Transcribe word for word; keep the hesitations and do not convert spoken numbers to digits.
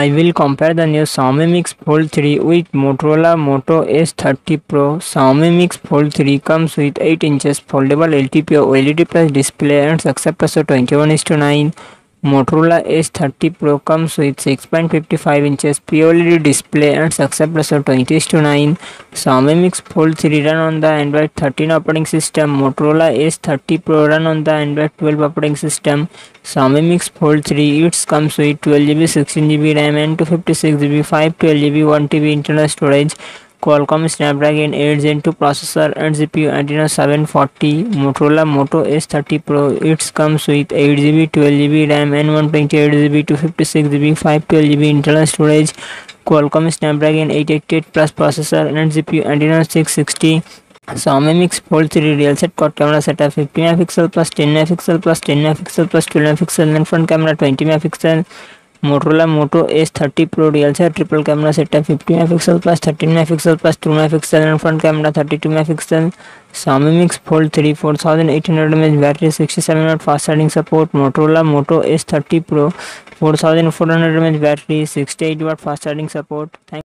I will compare the new Xiaomi Mix Fold three with Motorola Moto S thirty Pro. Xiaomi Mix Fold three comes with eight inches foldable L T P O OLED Plus display and success ratio twenty-one is to nine. Motorola S thirty Pro comes with six point five five inches P OLED display and success ratio twenty is to nine. Xiaomi Mix Fold three run on the Android thirteen operating system. Motorola S thirty Pro run on the Android twelve operating system. Xiaomi Mix Fold three, it comes with twelve G B, sixteen G B RAM and two fifty-six G B, five twelve G B, one T B internal storage. Qualcomm Snapdragon eight gen two processor and G P U Adreno seven forty. Motorola Moto S thirty Pro, it comes with eight G B, twelve G B RAM and one twenty-eight G B, two fifty-six G B, five twelve G B internal storage. Qualcomm Snapdragon eight eighty-eight Plus processor and G P U Adreno six sixty. Xiaomi Mix Fold three real set quad camera setup fifty megapixel plus ten megapixel plus ten megapixel plus twelve megapixel and front camera twenty megapixel. Motorola Moto S thirty Pro real set triple camera setup fifty megapixel plus thirteen megapixel plus two megapixel and front camera thirty-two megapixel. Xiaomi Mix Fold three four thousand eight hundred milliamp hour battery, sixty-seven watt fast charging support. Motorola Moto S thirty Pro four thousand four hundred milliamp hour battery, sixty-eight watt fast charging support. Thank